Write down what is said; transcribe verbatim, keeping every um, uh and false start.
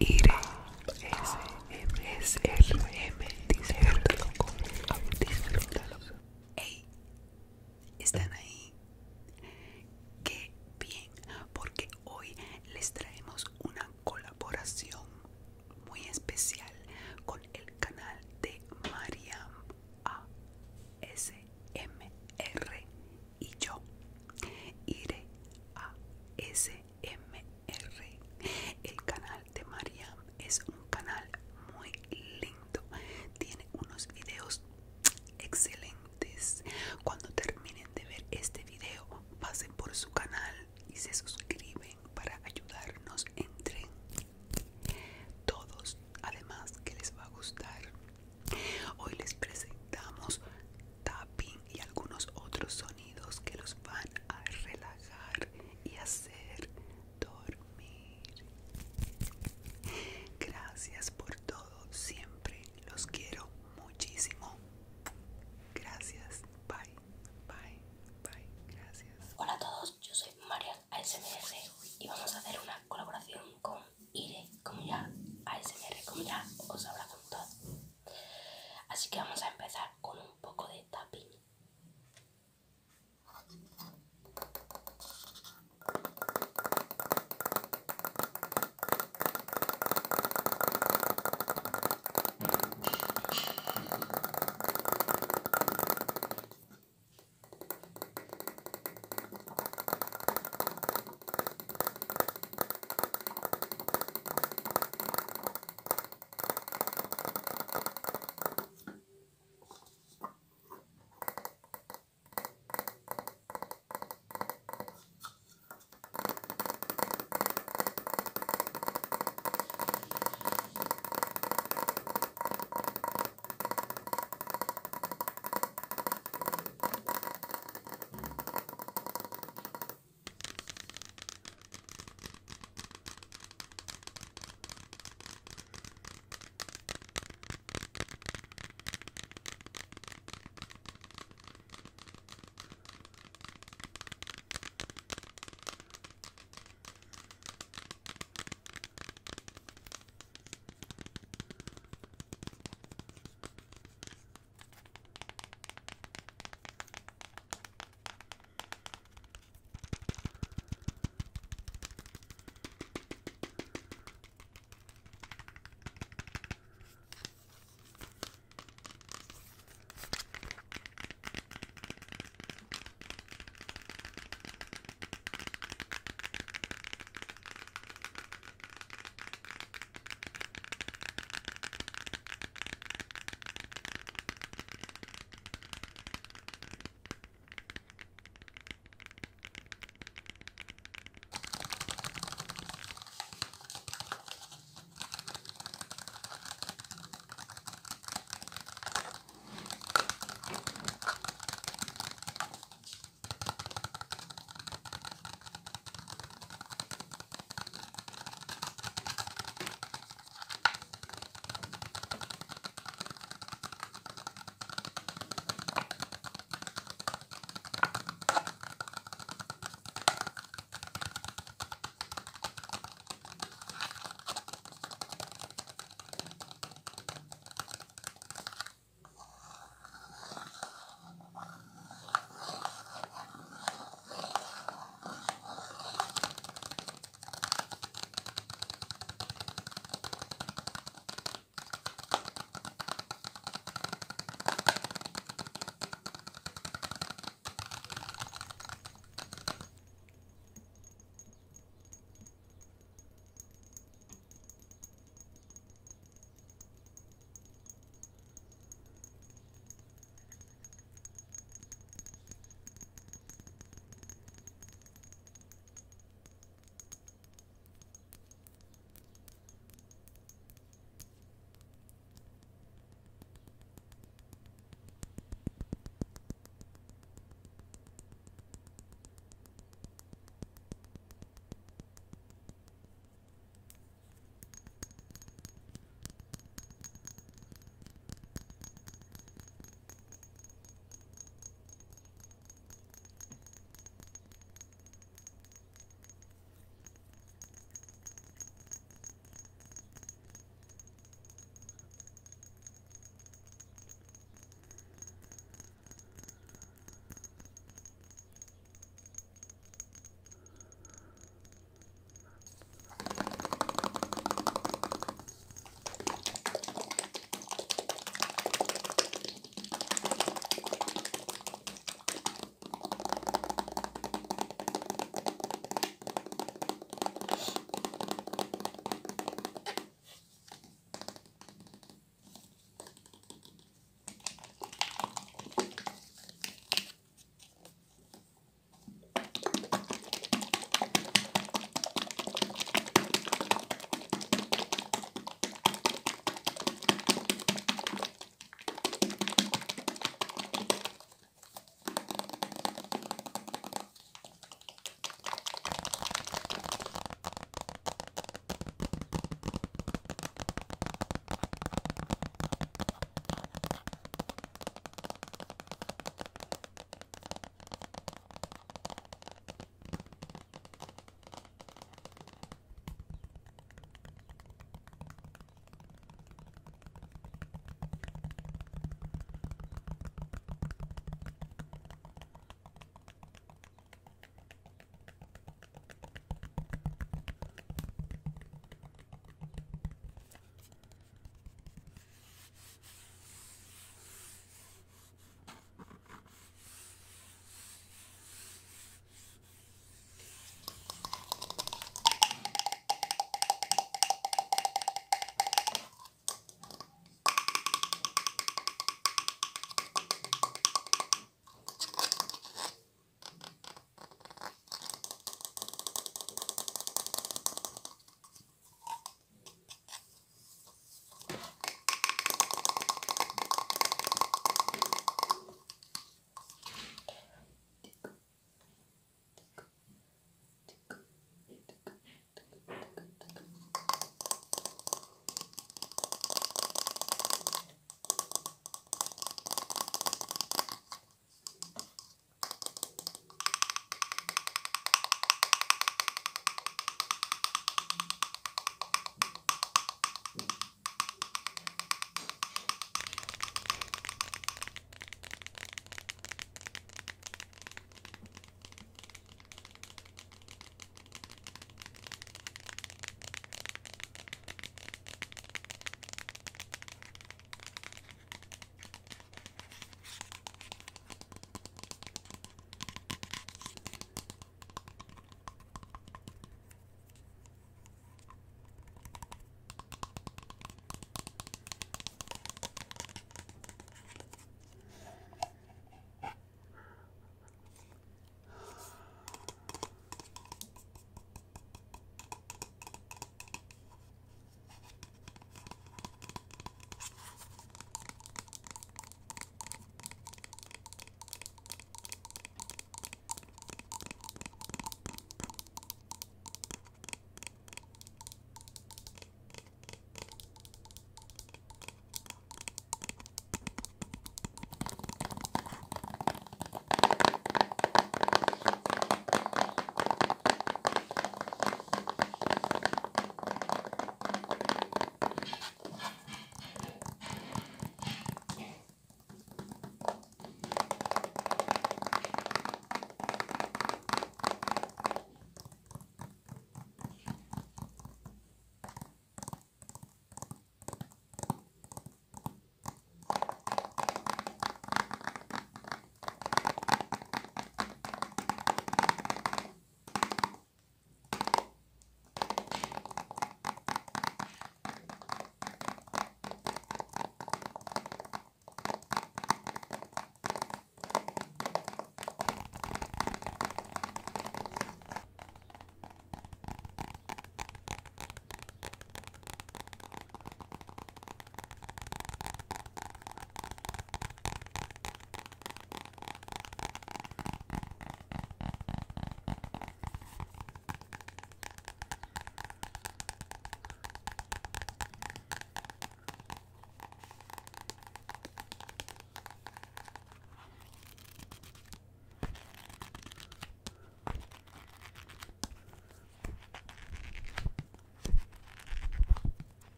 eating.